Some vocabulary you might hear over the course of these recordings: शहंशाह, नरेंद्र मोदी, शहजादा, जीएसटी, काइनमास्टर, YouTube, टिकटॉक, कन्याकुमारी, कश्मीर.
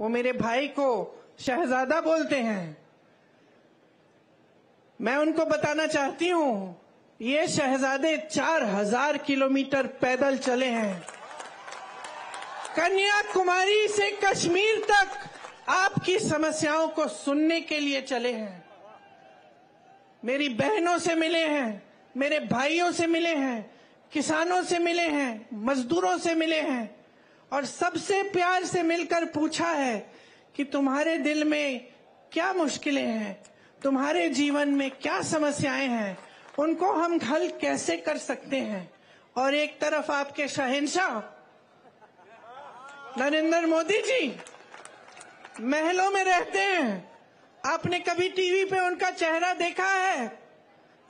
वो मेरे भाई को शहजादा बोलते हैं। मैं उनको बताना चाहती हूँ, ये शहजादे 4000 किलोमीटर पैदल चले हैं। कन्याकुमारी से कश्मीर तक आपकी समस्याओं को सुनने के लिए चले हैं। मेरी बहनों से मिले हैं, मेरे भाइयों से मिले हैं, किसानों से मिले हैं, मजदूरों से मिले हैं और सबसे प्यार से मिलकर पूछा है कि तुम्हारे दिल में क्या मुश्किलें हैं, तुम्हारे जीवन में क्या समस्याएं हैं, उनको हम हल कैसे कर सकते हैं। और एक तरफ आपके शहंशाह नरेंद्र मोदी जी महलों में रहते हैं। आपने कभी टीवी पे उनका चेहरा देखा है?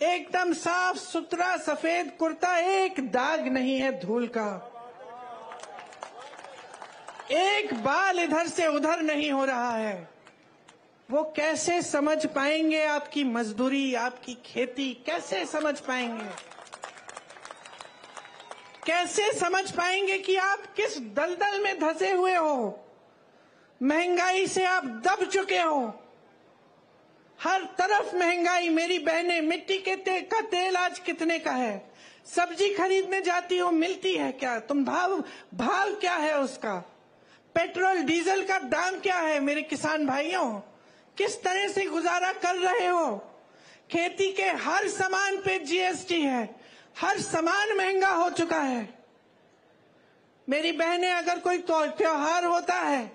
एकदम साफ सुथरा सफेद कुर्ता, एक दाग नहीं है धूल का, एक बाल इधर से उधर नहीं हो रहा है। वो कैसे समझ पाएंगे आपकी मजदूरी, आपकी खेती कैसे समझ पाएंगे? कैसे समझ पाएंगे कि आप किस दलदल में धंसे हुए हो? महंगाई से आप दब चुके हो, हर तरफ महंगाई। मेरी बहनें, मिट्टी के तेल का तेल आज कितने का है? सब्जी खरीदने जाती हो, मिलती है क्या? तुम भाव क्या है उसका? पेट्रोल डीजल का दाम क्या है? मेरे किसान भाइयों, किस तरह से गुजारा कर रहे हो? खेती के हर सामान पे जीएसटी है, हर सामान महंगा हो चुका है। मेरी बहनें, अगर कोई त्योहार होता है,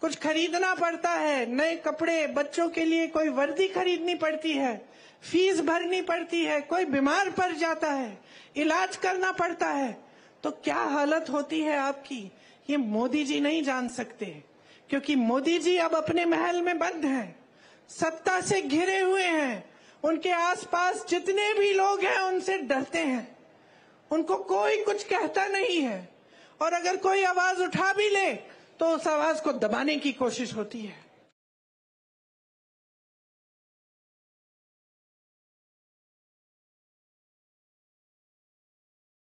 कुछ खरीदना पड़ता है, नए कपड़े, बच्चों के लिए कोई वर्दी खरीदनी पड़ती है, फीस भरनी पड़ती है, कोई बीमार पड़ जाता है, इलाज करना पड़ता है, तो क्या हालत होती है आपकी, ये मोदी जी नहीं जान सकते, क्योंकि मोदी जी अब अपने महल में बंद हैं, सत्ता से घिरे हुए हैं। उनके आसपास जितने भी लोग हैं उनसे डरते हैं, उनको कोई कुछ कहता नहीं है और अगर कोई आवाज उठा भी ले तो उस आवाज को दबाने की कोशिश होती है।